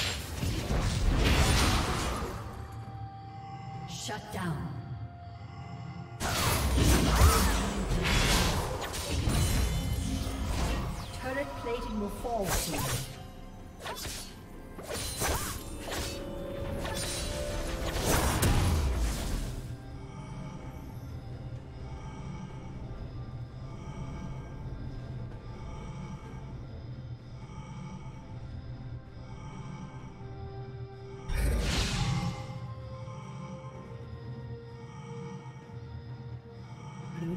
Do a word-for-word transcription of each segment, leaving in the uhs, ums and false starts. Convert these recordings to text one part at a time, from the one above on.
This turret has been destroyed. Unstoppable. Shut down. Turret plating will fall soon. Blue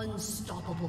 Unstoppable.